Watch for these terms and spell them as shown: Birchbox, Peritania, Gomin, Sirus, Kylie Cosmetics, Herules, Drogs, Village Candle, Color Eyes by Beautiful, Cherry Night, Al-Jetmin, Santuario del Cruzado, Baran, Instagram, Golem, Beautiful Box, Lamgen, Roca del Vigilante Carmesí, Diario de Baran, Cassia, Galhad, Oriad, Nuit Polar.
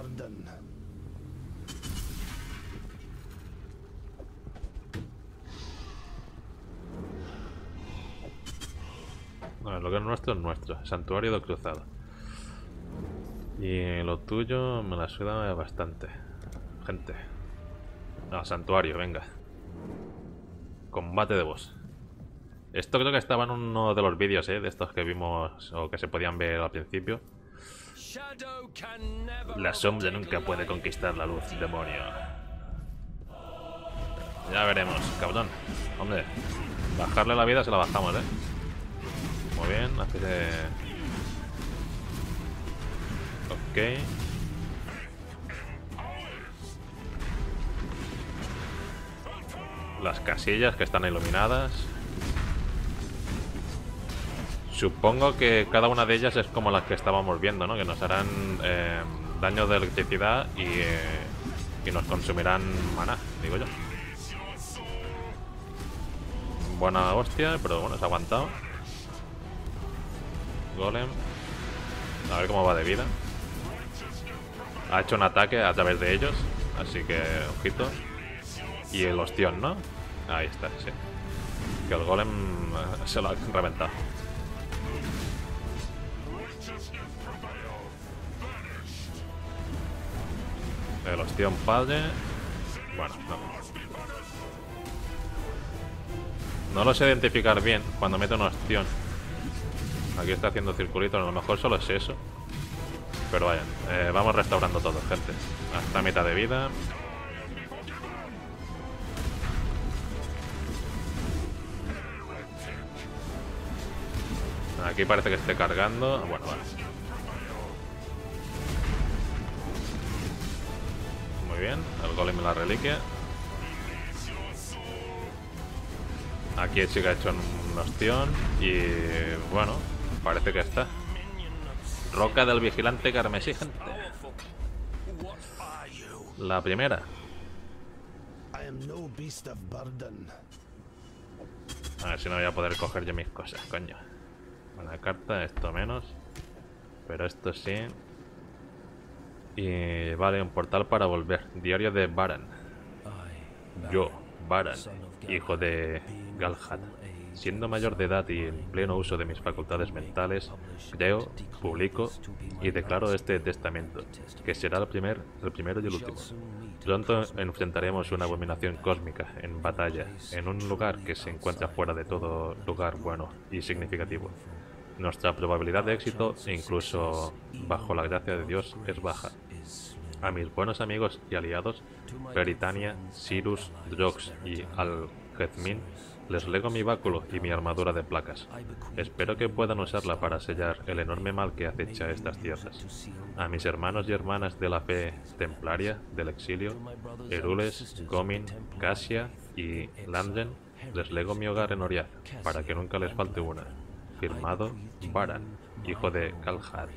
pardon. Bueno, el lugar nuestro es nuestro, Santuario del Cruzado. Y lo tuyo me la suda bastante. Gente. No, santuario, venga. Combate de boss. Esto creo que estaba en uno de los vídeos, de estos que vimos o que se podían ver al principio. La sombra nunca puede conquistar la luz, demonio. Ya veremos, cabrón. Hombre, bajarle la vida se la bajamos, Muy bien, hace de... Ok. Las casillas que están iluminadas. Supongo que cada una de ellas es como las que estábamos viendo, Que nos harán daño de electricidad y nos consumirán maná, digo yo. Buena hostia, pero bueno, se ha aguantado. Golem. A ver cómo va de vida. Ha hecho un ataque a través de ellos, así que ojitos. Y el ostión, Ahí está, sí. Que el golem se lo ha reventado. El ostión padre. Bueno, no. No lo sé identificar bien cuando meto un ostión. Aquí está haciendo circulitos, a lo mejor solo es eso. Pero vayan, vamos restaurando todo, gente. Hasta mitad de vida. Aquí parece que esté cargando. Bueno, vale. Muy bien. El golem en la reliquia. Aquí el chico ha hecho un ostión. Y bueno, parece que está. Roca del Vigilante Carmesí, gente. La primera. A ver si no voy a poder coger yo mis cosas, coño. La carta, esto menos. Pero esto sí. Y vale, un portal para volver. Diario de Baran. Yo, Baran, hijo de Galhad, siendo mayor de edad y en pleno uso de mis facultades mentales, creo, publico y declaro este testamento, que será el primero y el último. Pronto enfrentaremos una abominación cósmica en batalla, en un lugar que se encuentra fuera de todo lugar bueno y significativo. Nuestra probabilidad de éxito, incluso bajo la gracia de Dios, es baja. A mis buenos amigos y aliados, Peritania, Sirus, Drogs y Al-Jetmin, les lego mi báculo y mi armadura de placas. Espero que puedan usarla para sellar el enorme mal que acecha estas tierras. A mis hermanos y hermanas de la fe templaria del exilio, Herules, Gomin, Cassia y Lamgen, les lego mi hogar en Oriad, para que nunca les falte una. Firmado Baran, hijo de Galhad.